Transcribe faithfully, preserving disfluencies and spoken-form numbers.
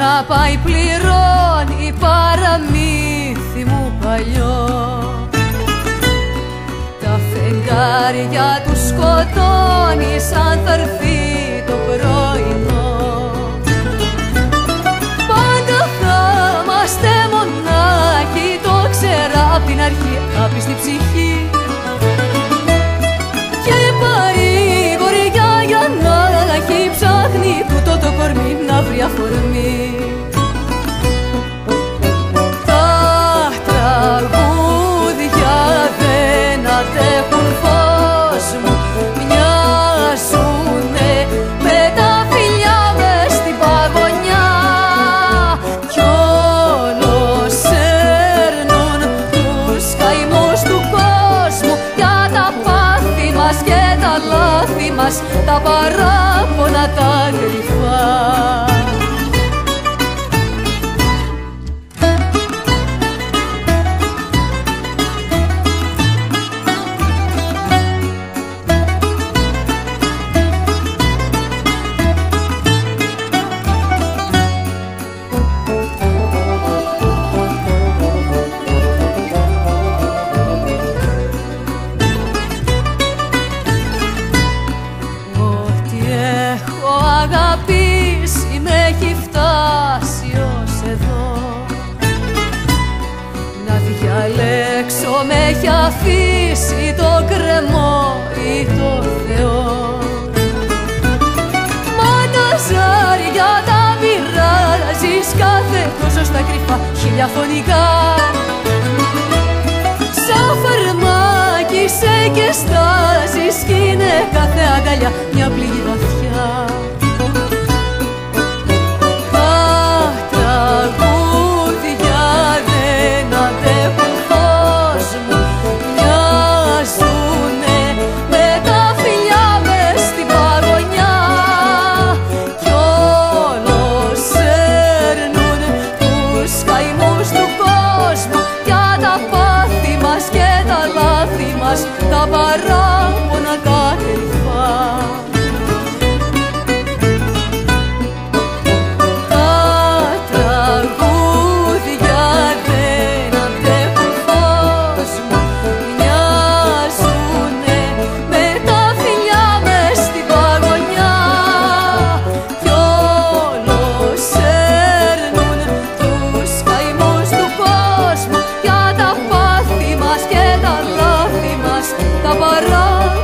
Θα πάει πληρώνει παραμύθι μου παλιό. Τα φεγγάρια του σκοτώνει σαν θα έρθει το πρωινό. Πάντα θα είμαστε μονάχοι, το ξέρα απ' την αρχή, άπιστη ψυχή. Και παρηγοριά για να έχει, ψάχνει τούτο το κορμί να βρει αφορμή. Τα τραγούδια δεν αντέχουν φως μου, μοιάζουνε με τα φιλιά μες στην παγωνιά. Κι όλος σέρνουν τους καημούς του κόσμου για τα πάθη μας και τα λάθη μας, τα παράπονα τα κρυφά. Αγαπήσει με έχει φτάσει ως εδώ, να διαλέξω με έχει αφήσει το κρεμό ή το Θεό. Μα τα ζάρια τα πειράζεις κάθε τόσο στα κρυφά χιλιαφωνικά, σαν φαρμάκι σε και στάζεις κι είναι κάθε αγκαλιά μια πληγή βαθιά. Τα παράπονα τα κρυφά. Τα τραγούδια δεν αντέχουν φως μου, μοιάζουνε με τα φιλιά μες στην παγωνιά. Κι όλος σέρνουν τους καημούς του κόσμου για τα πάθη μας και τα λάθη μας. Τα παρά